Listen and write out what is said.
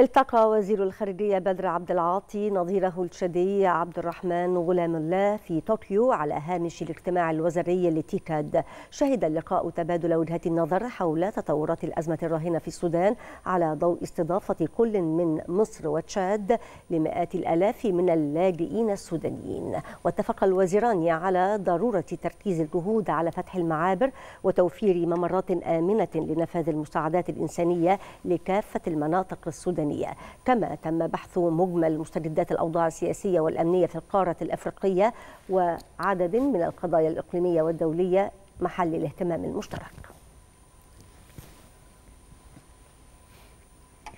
التقى وزير الخارجية بدر عبد العاطي نظيره التشادي عبد الرحمن غلام الله في طوكيو على هامش الاجتماع الوزاري لتيكاد. شهد اللقاء تبادل وجهات النظر حول تطورات الأزمة الراهنة في السودان على ضوء استضافة كل من مصر وتشاد لمئات الآلاف من اللاجئين السودانيين. واتفق الوزيران على ضرورة تركيز الجهود على فتح المعابر وتوفير ممرات آمنة لنفاذ المساعدات الإنسانية لكافة المناطق السودانية. كما تم بحث مجمل مستجدات الأوضاع السياسية والأمنية في القارة الأفريقية وعدد من القضايا الإقليمية والدولية محل الاهتمام المشترك.